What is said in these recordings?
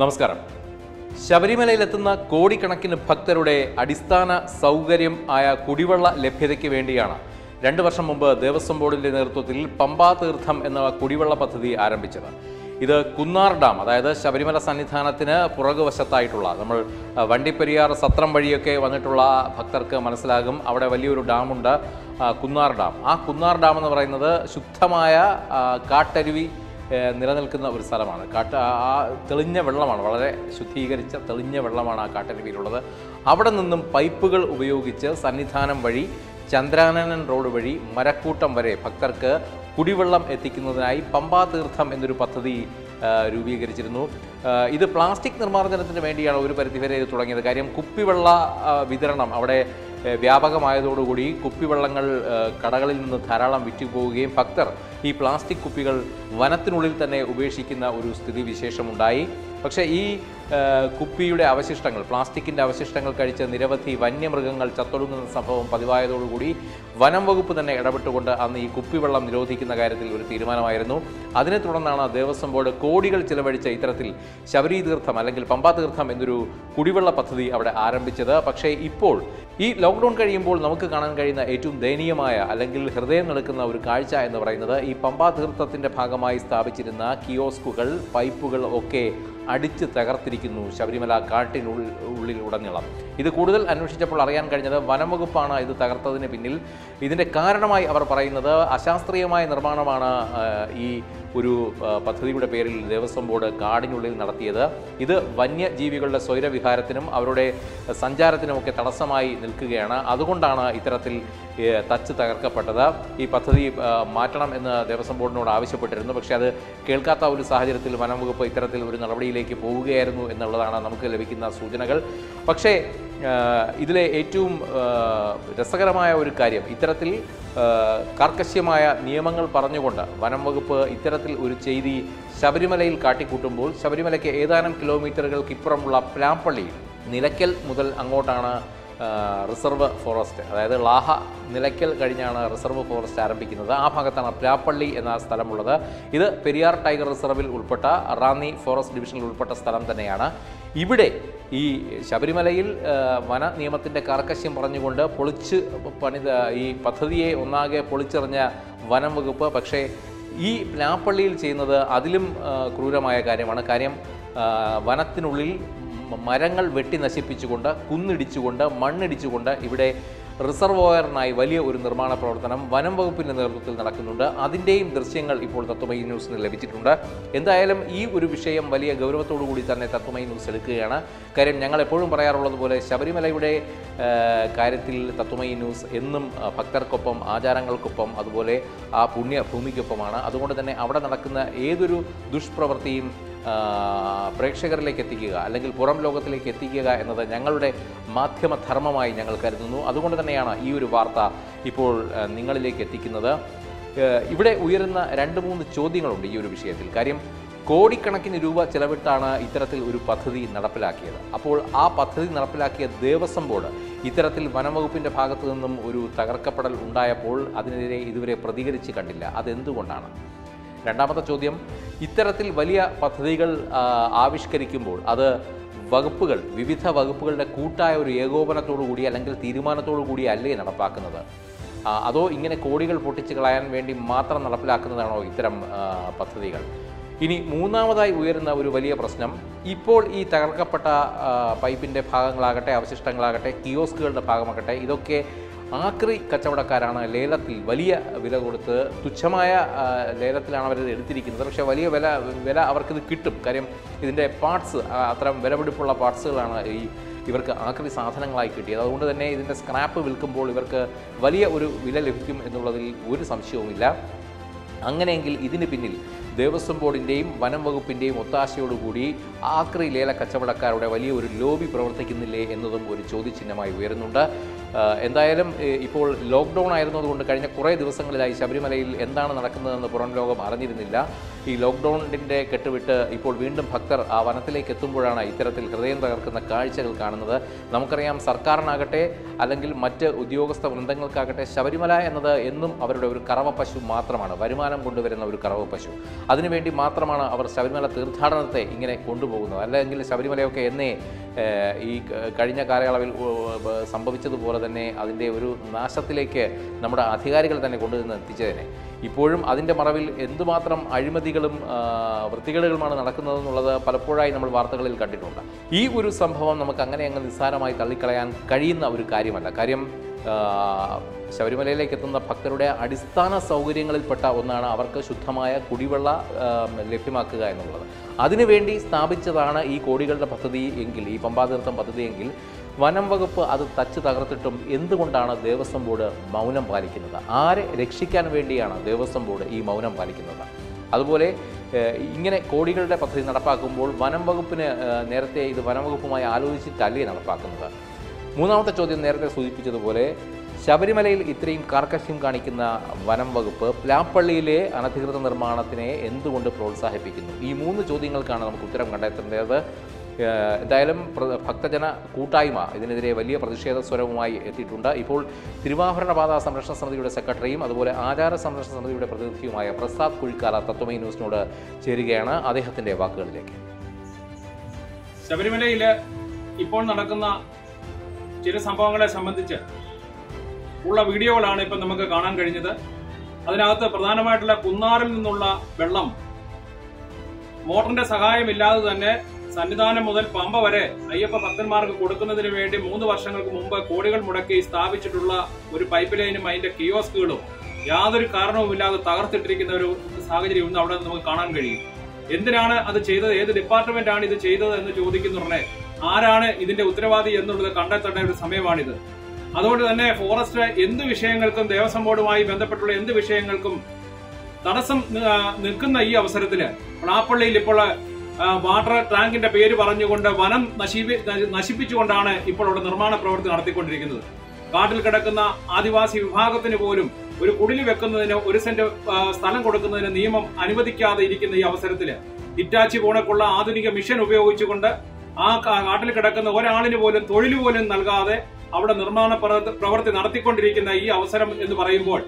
നമസ്കാരം ശബരിമലയിൽ എത്തുന്ന കോടിക്കണക്കിന് ഭക്തരുടെ അടിസ്ഥാന സൗകര്യം ആയ കുടിവെള്ള ലഭ്യതയ്ക്ക് വേണ്ടിയാണ് 2 വർഷം മുൻപ് ദേവസ്വം ബോർഡിന്റെ നേതൃത്വത്തിൽ പമ്പാ തീർത്ഥം എന്ന കുടിവെള്ള പദ്ധതി ആരംഭിച്ചത് ഇത് കുന്നാർ ഡാം അതായത് ശബരിമല സന്നിധാനത്തിന് പുറകുവശത്തായിട്ടുള്ള നമ്മൾ വണ്ടിപ്പെരിയാർ സത്രം വഴിയൊക്കെ വന്നിട്ടുള്ള ഭക്തർക്ക് മനസ്സിലാകും അവിടെ വലിയൊരു ഡാം ഉണ്ട് കുന്നാർ ഡാം ആ കുന്നാർ ഡാം എന്ന് പറയുന്നത് ശുദ്ധമായ കാട്ടരുവി നിലനിൽക്കുന്ന ഒരു സ്ഥലമാണ് ആ തെളിഞ്ഞ വെള്ളമാണ് വളരെ ശുദ്ധീകരിച്ച തെളിഞ്ഞ വെള്ളമാണ് ആ കാട്ടരുവിയിലുള്ളത് അവിടെ നിന്നും പൈപ്പുകൾ ഉപയോഗിച്ച് സന്നിധാനം വഴി ചന്ദ്രാനനൻ റോഡ് വഴി മരക്കൂട്ടം വരെ ഭക്തർക്ക് കുടിവെള്ളം എത്തിക്കുന്നതിനായി പമ്പാ തീർത്ഥം എന്നൊരു പദ്ധതി രൂപീകരിച്ചിരുന്നു ഇത് പ്ലാസ്റ്റിക് നിർമ്മാർജ്ജനത്തിന് വേണ്ടിയാണ് ഒരു പരിധിവരെ ഇത് തുടങ്ങിയത് കാര്യം കുപ്പിവെള്ള വിതരണം അവിടെ വ്യാപകമായതോടുകൂടി കുപ്പിവെള്ളങ്ങൾ കടകളിൽ നിന്ന് ധാരാളം വിറ്റുപോവുകയും ഭക്തർ ഈ പ്ലാസ്റ്റിക് കുപ്പികൾ വനത്തിനുള്ളിൽ തന്നെ ഉപേക്ഷിക്കുന്ന ഒരു സ്ഥിതിവിശേഷമുണ്ടായി പക്ഷേ ഈ കുപ്പിയുടെ അവശിഷ്ടങ്ങൾ പ്ലാസ്റ്റിക്കിൻ്റെ അവശിഷ്ടങ്ങൾ കഴിച്ച് നിരവധി വന്യമൃഗങ്ങൾ ചത്തൊടുങ്ങുന്ന സംഭവം പതിവായതോടുകൂടി വനം വകുപ്പ് തന്നെ ഇടപെട്ടുകൊണ്ട് അന്ന് ഈ കുപ്പിവെള്ളം നിരോധിക്കുന്ന കാര്യത്തിൽ ഒരു തീരുമാനമായിരുന്നു അതിനെ തുടർന്നാണ് ദേവസ്വം ബോർഡ് കോടികൾ ചിലവഴിച്ച ഇത്തരത്തിൽ ശബരി തീർത്ഥം അല്ലെങ്കിൽ പമ്പാ തീർത്ഥം എന്നൊരു കുടിവെള്ള പദ്ധതി അവിടെ ആരംഭിച്ചത് പക്ഷേ ഇപ്പോൾ ഈ ലോക്ക്ഡൗൺ കഴിയുമ്പോൾ നമുക്ക് കാണാൻ കഴിയുന്ന ഏറ്റവും ദയനീയമായ അല്ലെങ്കിൽ ഹൃദയം നിൽക്കുന്ന ഒരു കാഴ്ച എന്ന് പറയുന്നത് ഈ പമ്പാ തീർത്ഥത്തിൻ്റെ ഭാഗമായി സ്ഥാപിച്ചിരുന്ന കിയോസ്കുകൾ പൈപ്പുകൾ ഒക്കെ അടിച്ച് തകർത്തിരിക്കുന്നു ശബരിമല കാട്ടിനുള്ളിൽ ഉടനീളം ഇത് കൂടുതൽ അന്വേഷിച്ചപ്പോൾ അറിയാൻ കഴിഞ്ഞത് വനം വകുപ്പാണ് ഇത് തകർത്തതിന് പിന്നിൽ ഇതിൻ്റെ കാരണമായി അവർ പറയുന്നത് അശാസ്ത്രീയമായ നിർമ്മാണമാണ് ഈ ഒരു പദ്ധതിയുടെ പേരിൽ ദേവസ്വം ബോർഡ് കാടിനുള്ളിൽ നടത്തിയത് ഇത് വന്യജീവികളുടെ സ്വൈരവിഹാരത്തിനും അവരുടെ സഞ്ചാരത്തിനുമൊക്കെ തടസ്സമായി നിൽക്കുകയാണ് അതുകൊണ്ടാണ് ഇത്തരത്തിൽ തച്ച് തകർക്കപ്പെട്ടത് ഈ പദ്ധതി മാറ്റണം എന്ന് ദേവസ്വം ബോർഡിനോട് ആവശ്യപ്പെട്ടിരുന്നു പക്ഷേ അത് കേൾക്കാത്ത ഒരു സാഹചര്യത്തിൽ വനം വകുപ്പ് ഇത്തരത്തിൽ ഒരു നടപടിയിലേക്ക് പോവുകയായിരുന്നു എന്നുള്ളതാണ് നമുക്ക് ലഭിക്കുന്ന സൂചനകൾ പക്ഷേ ഇതിലെ ഏറ്റവും രസകരമായ ഒരു കാര്യം ഇത്തരത്തിൽ കാർക്കശ്യമായ നിയമങ്ങൾ പറഞ്ഞുകൊണ്ട് വനം വകുപ്പ് ഇത്തരത്തിൽ ഒരു ചെയ്തി ശബരിമലയിൽ കാട്ടിക്കൂട്ടുമ്പോൾ ശബരിമലയ്ക്ക് ഏതാനും കിലോമീറ്ററുകൾക്ക് ഇപ്പുറമുള്ള പ്ലാപ്പള്ളി നിലയ്ക്കൽ മുതൽ അങ്ങോട്ടാണ് റിസർവ് ഫോറസ്റ്റ് അതായത് ലാഹ നിലയ്ക്കൽ കഴിഞ്ഞാണ് റിസർവ് ഫോറസ്റ്റ് ആരംഭിക്കുന്നത് ആ ഭാഗത്താണ് പ്ലാപ്പള്ളി എന്ന സ്ഥലമുള്ളത് ഇത് പെരിയാർ ടൈഗർ റിസർവിൽ ഉൾപ്പെട്ട റാന്നി ഫോറസ്റ്റ് ഡിവിഷനിൽ ഉൾപ്പെട്ട സ്ഥലം തന്നെയാണ് ഇവിടെ ഈ ശബരിമലയിൽ വന നിയമത്തിൻ്റെ കാർക്കശ്യം പറഞ്ഞുകൊണ്ട് പൊളിച്ച് പണിത ഈ പദ്ധതിയെ ഒന്നാകെ പൊളിച്ചെറിഞ്ഞ വനം വകുപ്പ് പക്ഷേ ഈ പ്ലാപ്പള്ളിയിൽ ചെയ്യുന്നത് അതിലും ക്രൂരമായ കാര്യമാണ് കാര്യം വനത്തിനുള്ളിൽ മരങ്ങൾ വെട്ടി നശിപ്പിച്ചുകൊണ്ട് കുന്നിടിച്ചുകൊണ്ട് മണ്ണിടിച്ചുകൊണ്ട് ഇവിടെ റിസർവോയറിനായി വലിയ ഒരു നിർമ്മാണ പ്രവർത്തനം വനം വകുപ്പിൻ്റെ നേതൃത്വത്തിൽ നടക്കുന്നുണ്ട് അതിൻ്റെയും ദൃശ്യങ്ങൾ ഇപ്പോൾ തത്വമയി ന്യൂസിന് ലഭിച്ചിട്ടുണ്ട് എന്തായാലും ഈ ഒരു വിഷയം വലിയ ഗൗരവത്തോടു കൂടി തന്നെ തത്വമയി ന്യൂസ് എടുക്കുകയാണ് കാര്യം ഞങ്ങൾ എപ്പോഴും പറയാറുള്ളതുപോലെ ശബരിമലയുടെ കാര്യത്തിൽ തത്വമയി ന്യൂസ് എന്നും ഭക്തർക്കൊപ്പം ആചാരങ്ങൾക്കൊപ്പം അതുപോലെ ആ പുണ്യഭൂമിക്കൊപ്പമാണ് അതുകൊണ്ട് തന്നെ അവിടെ നടക്കുന്ന ഏതൊരു ദുഷ്പ്രവൃത്തിയും പ്രേക്ഷകരിലേക്ക് എത്തിക്കുക അല്ലെങ്കിൽ പുറം ലോകത്തിലേക്ക് എത്തിക്കുക എന്നത് ഞങ്ങളുടെ മാധ്യമധർമ്മമായി ഞങ്ങൾ കരുതുന്നു അതുകൊണ്ട് തന്നെയാണ് ഈ ഒരു വാർത്ത ഇപ്പോൾ നിങ്ങളിലേക്ക് എത്തിക്കുന്നത് ഇവിടെ ഉയരുന്ന 2-3 ചോദ്യങ്ങളുണ്ട് ഈ ഒരു വിഷയത്തിൽ കാര്യം കോടിക്കണക്കിന് രൂപ ചെലവിട്ടാണ് ഇത്തരത്തിൽ ഒരു പദ്ധതി നടപ്പിലാക്കിയത് അപ്പോൾ ആ പദ്ധതി നടപ്പിലാക്കിയ ദേവസ്വം ബോർഡ് ഇത്തരത്തിൽ വനംവകുപ്പിൻ്റെ ഭാഗത്തു നിന്നും ഒരു തകർക്കപ്പെടൽ ഉണ്ടായപ്പോൾ അതിനെതിരെ ഇതുവരെ പ്രതികരിച്ച് കണ്ടില്ല അതെന്തുകൊണ്ടാണ് രണ്ടാമത്തെ ചോദ്യം ഇത്തരത്തിൽ വലിയ പദ്ധതികൾ ആവിഷ്കരിക്കുമ്പോൾ അത് വകുപ്പുകൾ വിവിധ വകുപ്പുകളുടെ കൂട്ടായ ഒരു ഏകോപനത്തോടു കൂടി അല്ലെങ്കിൽ തീരുമാനത്തോടു കൂടി അല്ലേ നടപ്പാക്കുന്നത് അതോ ഇങ്ങനെ കോടികൾ പൊട്ടിച്ച് കളയാൻ വേണ്ടി മാത്രം നടപ്പിലാക്കുന്നതാണോ ഇത്തരം പദ്ധതികൾ ഇനി മൂന്നാമതായി ഉയരുന്ന ഒരു വലിയ പ്രശ്നം ഇപ്പോൾ ഈ തകർക്കപ്പെട്ട പൈപ്പിൻ്റെ ഭാഗങ്ങളാകട്ടെ അവശിഷ്ടങ്ങളാകട്ടെ കിയോസ്കുകളുടെ ഭാഗമാകട്ടെ ഇതൊക്കെ ആക്രി കച്ചവടക്കാരാണ് ലേലത്തിൽ വലിയ വില കൊടുത്ത് തുച്ഛമായ ലേലത്തിലാണ് അവരത് എടുത്തിരിക്കുന്നത് പക്ഷേ വലിയ വില അവർക്കിത് കിട്ടും കാര്യം ഇതിൻ്റെ പാർട്സ് അത്തരം വിലപിടിപ്പുള്ള പാർട്സുകളാണ് ഈ ഇവർക്ക് ആക്രി സാധനങ്ങളായി കിട്ടിയത് അതുകൊണ്ട് തന്നെ ഇതിൻ്റെ സ്ക്രാപ്പ് വിൽക്കുമ്പോൾ ഇവർക്ക് വലിയ ഒരു വില ലഭിക്കും എന്നുള്ളതിൽ ഒരു സംശയവുമില്ല അങ്ങനെയെങ്കിൽ ഇതിന് പിന്നിൽ ദേവസ്വം ബോർഡിൻ്റെയും വനം വകുപ്പിൻ്റെയും ഒത്താശയോടുകൂടി ആക്രി ലേല കച്ചവടക്കാരുടെ വലിയ ഒരു ലോബി പ്രവർത്തിക്കുന്നില്ലേ എന്നതും ഒരു ചോദ്യചിഹ്നമായി ഉയരുന്നുണ്ട് എന്തായാലും ഇപ്പോൾ ലോക്ക്ഡൗൺ ആയിരുന്നതുകൊണ്ട് കഴിഞ്ഞ കുറേ ദിവസങ്ങളിലായി ശബരിമലയിൽ എന്താണ് നടക്കുന്നതെന്ന് പുറം ലോകം അറിഞ്ഞിരുന്നില്ല ഈ ലോക്ക്ഡൌണിൻ്റെ കെട്ടുവിട്ട് ഇപ്പോൾ വീണ്ടും ഭക്തർ ആ വനത്തിലേക്ക് എത്തുമ്പോഴാണ് ഇത്തരത്തിൽ ഹൃദയം തകർക്കുന്ന കാഴ്ചകൾ കാണുന്നത്. നമുക്കറിയാം, സർക്കാരിനാകട്ടെ അല്ലെങ്കിൽ മറ്റ് ഉദ്യോഗസ്ഥ വൃന്ദങ്ങൾക്കാകട്ടെ ശബരിമല എന്നത് എന്നും അവരുടെ ഒരു കറവ പശു മാത്രമാണ്, വരുമാനം കൊണ്ടുവരുന്ന ഒരു കറവ പശു. അതിനുവേണ്ടി മാത്രമാണ് അവർ ശബരിമല തീർത്ഥാടനത്തെ ഇങ്ങനെ കൊണ്ടുപോകുന്നത്. അല്ലെങ്കിൽ ശബരിമലയൊക്കെ എന്നേ ഈ കഴിഞ്ഞ കാലയളവിൽ സംഭവിച്ചതുപോലെ തന്നെ അതിൻ്റെ ഒരു നാശത്തിലേക്ക് നമ്മുടെ അധികാരികൾ തന്നെ കൊണ്ടുവന്ന് എത്തിച്ചതിനെ ഇപ്പോഴും അതിൻ്റെ മറവിൽ എന്തുമാത്രം അഴിമതികളും വൃത്തികേടുകളുമാണ് നടക്കുന്നതെന്നുള്ളത് പലപ്പോഴായി നമ്മൾ വാർത്തകളിൽ കണ്ടിട്ടുണ്ട്. ഈ ഒരു സംഭവം നമുക്ക് അങ്ങനെ നിസ്സാരമായി തള്ളിക്കളയാൻ കഴിയുന്ന ഒരു കാര്യമല്ല. കാര്യം ശബരിമലയിലേക്ക് എത്തുന്ന ഭക്തരുടെ അടിസ്ഥാന സൗകര്യങ്ങളിൽപ്പെട്ട ഒന്നാണ് അവർക്ക് ശുദ്ധമായ കുടിവെള്ള ലഭ്യമാക്കുക എന്നുള്ളത്. അതിനുവേണ്ടി സ്ഥാപിച്ചതാണ് ഈ കോടികളുടെ പദ്ധതി എങ്കിൽ, ഈ പമ്പാതീർത്ഥം പദ്ധതിയെങ്കിൽ, വനം വകുപ്പ് അത് തച്ച് തകർത്തിട്ടും എന്തുകൊണ്ടാണ് ദേവസ്വം ബോർഡ് മൗനം പാലിക്കുന്നത്? ആരെ രക്ഷിക്കാൻ വേണ്ടിയാണ് ദേവസ്വം ബോർഡ് ഈ മൗനം പാലിക്കുന്നത്? അതുപോലെ ഇങ്ങനെ കോടികളുടെ പദ്ധതി നടപ്പാക്കുമ്പോൾ വനം വകുപ്പിന് നേരത്തെ ഇത് വനംവകുപ്പുമായി ആലോചിച്ചിട്ടല്ലേ നടപ്പാക്കുന്നത്? മൂന്നാമത്തെ ചോദ്യം, നേരത്തെ സൂചിപ്പിച്ചതുപോലെ ശബരിമലയിൽ ഇത്രയും കാർക്കശ്യം കാണിക്കുന്ന വനം വകുപ്പ് പ്ലാപ്പള്ളിയിലെ അനധികൃത നിർമ്മാണത്തിനെ എന്തുകൊണ്ട് പ്രോത്സാഹിപ്പിക്കുന്നു? ഈ മൂന്ന് ചോദ്യങ്ങൾക്കാണ് നമുക്ക് ഉത്തരം കണ്ടെത്തേണ്ടത്. എന്തായാലും ഭക്തജന കൂട്ടായ്മ ഇതിനെതിരെ വലിയ പ്രതിഷേധ സ്വരവുമായി എത്തിയിട്ടുണ്ട്. ഇപ്പോൾ തിരുവാഭരണപാത സംരക്ഷണ സമിതിയുടെ സെക്രട്ടറിയും അതുപോലെ ആചാര സംരക്ഷണ സമിതിയുടെ പ്രതിനിധിയുമായ പ്രസാദ് കുഴിക്കാല തത്വമയി ന്യൂസിനോട് ചേരുകയാണ്. അദ്ദേഹത്തിൻ്റെ വാക്കുകളിലേക്ക്. ശബരിമലയിൽ ഇപ്പോൾ നടക്കുന്ന ചില സംഭവങ്ങളെ സംബന്ധിച്ച് ഉള്ള വീഡിയോകളാണ് ഇപ്പം നമുക്ക് കാണാൻ കഴിഞ്ഞത്. അതിനകത്ത് പ്രധാനമായിട്ടുള്ള കുന്നാറിൽ നിന്നുള്ള വെള്ളം മോട്ടറിന്റെ സഹായമില്ലാതെ തന്നെ സന്നിധാനം മുതൽ പമ്പ വരെ അയ്യപ്പ ഭക്തന്മാർക്ക് കൊടുക്കുന്നതിന് വേണ്ടി 3 വർഷങ്ങൾക്ക് മുമ്പ് കോടികൾ മുടക്കി സ്ഥാപിച്ചിട്ടുള്ള ഒരു പൈപ്പ് ലൈനും അതിന്റെ കിയോസ്കുകളും യാതൊരു കാരണവുമില്ലാതെ തകർത്തിട്ടിരിക്കുന്ന ഒരു സാഹചര്യം ഇന്ന് അവിടെ നമുക്ക് കാണാൻ കഴിയും. എന്തിനാണ് അത് ചെയ്തത്? ഏത് ഡിപ്പാർട്ട്മെന്റ് ആണ് ഇത് ചെയ്തത് എന്ന് ചോദിക്കുന്നുടനെ ആരാണ് ഇതിന്റെ ഉത്തരവാദി എന്നുള്ളത് കണ്ടെത്തേണ്ട ഒരു സമയമാണിത്. അതുകൊണ്ട് തന്നെ ഫോറസ്റ്റ് എന്ത് വിഷയങ്ങൾക്കും ദേവസ്വം ബോർഡുമായി ബന്ധപ്പെട്ടുള്ള എന്ത് വിഷയങ്ങൾക്കും തടസ്സം നിൽക്കുന്ന ഈ അവസരത്തില് പ്ലാപ്പള്ളിയിൽ ഇപ്പോൾ വാട്ടർ ടാങ്കിന്റെ പേര് പറഞ്ഞുകൊണ്ട് വനം നശിപ്പിച്ചുകൊണ്ടാണ് ഇപ്പോൾ അവിടെ നിർമ്മാണ പ്രവൃത്തി നടത്തിക്കൊണ്ടിരിക്കുന്നത്. കാട്ടിൽ കിടക്കുന്ന ആദിവാസി വിഭാഗത്തിന് പോലും ഒരു കുടിൽ വെക്കുന്നതിന് 1 സെന്റ് സ്ഥലം കൊടുക്കുന്നതിന് നിയമം അനുവദിക്കാതെ ഇരിക്കുന്ന ഈ അവസരത്തില് ഇറ്റാച്ചി പോണക്കുള്ള ആധുനിക മിഷൻ ഉപയോഗിച്ചുകൊണ്ട് ആ കാട്ടിൽ കിടക്കുന്ന ഒരാളിന് പോലും തൊഴിൽ പോലും നൽകാതെ അവിടെ നിർമ്മാണ പ്രവൃത്തി നടത്തിക്കൊണ്ടിരിക്കുന്ന ഈ അവസരം എന്ന് പറയുമ്പോൾ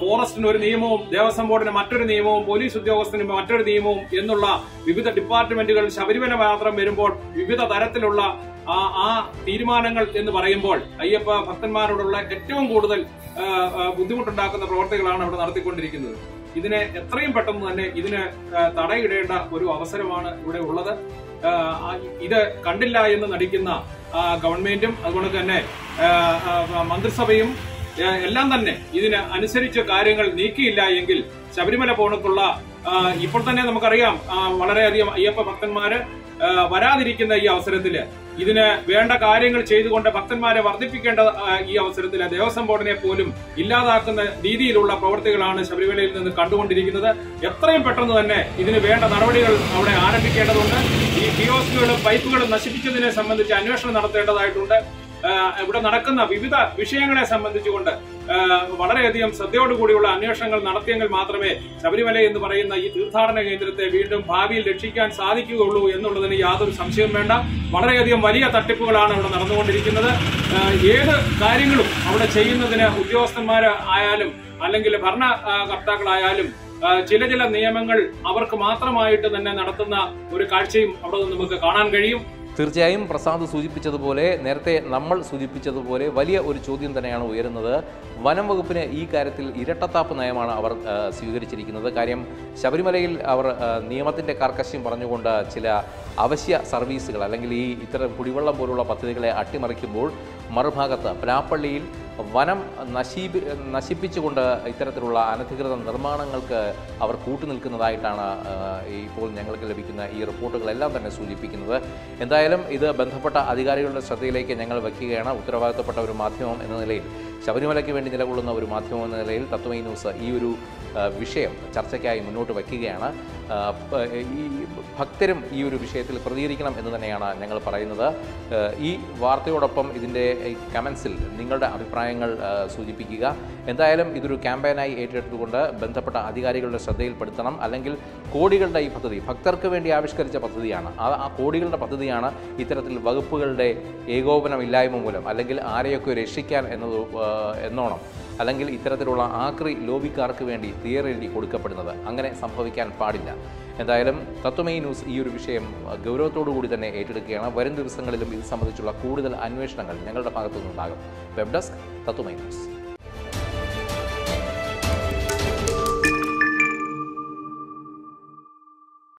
ഫോറസ്റ്റിന് ഒരു നിയമവും ദേവസ്വം ബോർഡിന് മറ്റൊരു നിയമവും പോലീസ് ഉദ്യോഗസ്ഥന് മറ്റൊരു നിയമവും എന്നുള്ള വിവിധ ഡിപ്പാർട്ട്മെന്റുകൾ ശബരിമല മാത്രം വരുമ്പോൾ വിവിധ തരത്തിലുള്ള ആ തീരുമാനങ്ങൾ എന്ന് പറയുമ്പോൾ അയ്യപ്പ ഭക്തന്മാരോടുള്ള ഏറ്റവും കൂടുതൽ ബുദ്ധിമുട്ടുണ്ടാക്കുന്ന പ്രവർത്തികളാണ് അവിടെ നടത്തിക്കൊണ്ടിരിക്കുന്നത്. ഇതിനെ എത്രയും പെട്ടെന്ന് തന്നെ ഇതിന് തടയിടേണ്ട ഒരു അവസരമാണ് ഇവിടെ ഉള്ളത്. ഇത് കണ്ടില്ല എന്ന് നടിക്കുന്ന ഗവൺമെന്റും അതുപോലെ തന്നെ മന്ത്രിസഭയും എല്ലാം തന്നെ ഇതിന് അനുസരിച്ച് കാര്യങ്ങൾ നീക്കിയില്ല എങ്കിൽ ശബരിമല പോണക്കുള്ള ഇപ്പോൾ തന്നെ നമുക്കറിയാം വളരെയധികം അയ്യപ്പ ഭക്തന്മാര് വരാതിരിക്കുന്ന ഈ അവസരത്തില് ഇതിന് വേണ്ട കാര്യങ്ങൾ ചെയ്തുകൊണ്ട് ഭക്തന്മാരെ വർദ്ധിപ്പിക്കേണ്ട ഈ അവസരത്തില് ദേവസ്വം ബോർഡിനെ പോലും ഇല്ലാതാക്കുന്ന രീതിയിലുള്ള പ്രവൃത്തികളാണ് ശബരിമലയിൽ നിന്ന് കണ്ടുകൊണ്ടിരിക്കുന്നത്. എത്രയും പെട്ടെന്ന് തന്നെ ഇതിന് വേണ്ട നടപടികൾ അവിടെ ആരംഭിക്കേണ്ടതുണ്ട്. ഈ കിയോസ്കുകളും പൈപ്പുകളും നശിപ്പിച്ചതിനെ സംബന്ധിച്ച് അന്വേഷണം നടത്തേണ്ടതായിട്ടുണ്ട്. ഇവിടെ നടക്കുന്ന വിവിധ വിഷയങ്ങളെ സംബന്ധിച്ചുകൊണ്ട് വളരെയധികം ശ്രദ്ധയോടുകൂടിയുള്ള അന്വേഷണങ്ങൾ നടത്തിയെങ്കിൽ മാത്രമേ ശബരിമല എന്ന് പറയുന്ന ഈ തീർത്ഥാടന കേന്ദ്രത്തെ വീണ്ടും ഭാവിയിൽ രക്ഷിക്കാൻ സാധിക്കുകയുള്ളൂ എന്നുള്ളതിന് യാതൊരു സംശയവും വേണ്ട. വളരെയധികം വലിയ തട്ടിപ്പുകളാണ് അവിടെ നടന്നുകൊണ്ടിരിക്കുന്നത്. ഏത് കാര്യങ്ങളും അവിടെ ചെയ്യുന്നതിന് ഉദ്യോഗസ്ഥന്മാർ ആയാലും അല്ലെങ്കിൽ ഭരണകർത്താക്കളായാലും ചില നിയമങ്ങൾ അവർക്ക് മാത്രമായിട്ട് തന്നെ നടത്തുന്ന ഒരു കാഴ്ചയും അവിടെ നിന്ന് നമുക്ക് കാണാൻ കഴിയും. തീർച്ചയായും പ്രസാദ് സൂചിപ്പിച്ചതുപോലെ, നേരത്തെ നമ്മൾ സൂചിപ്പിച്ചതുപോലെ വലിയ ഒരു ചോദ്യം തന്നെയാണ് ഉയരുന്നത്. വനം വകുപ്പിന് ഈ കാര്യത്തിൽ ഇരട്ടത്താപ്പ് നയമാണ് അവർ സ്വീകരിച്ചിരിക്കുന്നത്. കാര്യം ശബരിമലയിൽ അവർ നിയമത്തിൻ്റെ കാർക്കശ്യം പറഞ്ഞുകൊണ്ട് ചില അവശ്യ സർവീസുകൾ അല്ലെങ്കിൽ ഈ ഇത്തരം കുടിവെള്ളം പോലുള്ള പദ്ധതികളെ അട്ടിമറിക്കുമ്പോൾ മറുഭാഗത്ത് പ്ലാപ്പള്ളിയിൽ വനം നശിപ്പിച്ചുകൊണ്ട് ഇത്തരത്തിലുള്ള അനധികൃത നിർമ്മാണങ്ങൾക്ക് അവർ കൂട്ടുനിൽക്കുന്നതായിട്ടാണ് ഇപ്പോൾ ഞങ്ങൾക്ക് ലഭിക്കുന്ന ഈ റിപ്പോർട്ടുകളെല്ലാം തന്നെ സൂചിപ്പിക്കുന്നത്. എന്തായാലും ഇത് ബന്ധപ്പെട്ട അധികാരികളുടെ ശ്രദ്ധയിലേക്ക് ഞങ്ങൾ വയ്ക്കുകയാണ്. ഉത്തരവാദിത്തപ്പെട്ട ഒരു മാധ്യമം എന്ന നിലയിൽ, ശബരിമലയ്ക്ക് വേണ്ടി നിലകൊള്ളുന്ന ഒരു മാധ്യമം എന്ന നിലയിൽ തത്വമയി ന്യൂസ് ഈ ഒരു വിഷയം ചർച്ചയ്ക്കായി മുന്നോട്ട് വയ്ക്കുകയാണ്. ഭക്തരും ഈ ഒരു വിഷയത്തിൽ പ്രതികരിക്കണം എന്ന് തന്നെയാണ് ഞങ്ങൾ പറയുന്നത്. ഈ വാർത്തയോടൊപ്പം ഇതിൻ്റെ കമൻസിൽ നിങ്ങളുടെ അഭിപ്രായങ്ങൾ സൂചിപ്പിക്കുക. എന്തായാലും ഇതൊരു ക്യാമ്പയിനായി ഏറ്റെടുത്തുകൊണ്ട് ബന്ധപ്പെട്ട അധികാരികളുടെ ശ്രദ്ധയിൽപ്പെടുത്തണം. അല്ലെങ്കിൽ കോടികളുടെ ഈ പദ്ധതി ഭക്തർക്ക് വേണ്ടി ആവിഷ്കരിച്ച പദ്ധതിയാണ്. ആ കോടികളുടെ പദ്ധതിയാണ് ഇത്തരത്തിൽ വകുപ്പുകളുടെ ഏകോപനമില്ലായ്മ മൂലം അല്ലെങ്കിൽ ആരെയൊക്കെ രക്ഷിക്കാൻ എന്നോണം അല്ലെങ്കിൽ ഇത്തരത്തിലുള്ള ആക്രി ലോബിക്കാർക്ക് വേണ്ടി തിയറെഴുതി കൊടുക്കപ്പെടുന്നത്. അങ്ങനെ സംഭവിക്കാൻ പാടില്ല. എന്തായാലും തത്വമയി ന്യൂസ് ഈ ഒരു വിഷയം ഗൗരവത്തോടു കൂടി തന്നെ ഏറ്റെടുക്കുകയാണ്. വരും ദിവസങ്ങളിലും ഇത് സംബന്ധിച്ചുള്ള കൂടുതൽ അന്വേഷണങ്ങൾ ഞങ്ങളുടെ ഭാഗത്തുനിന്നുണ്ടാകും. Web desk Tatwamayi news.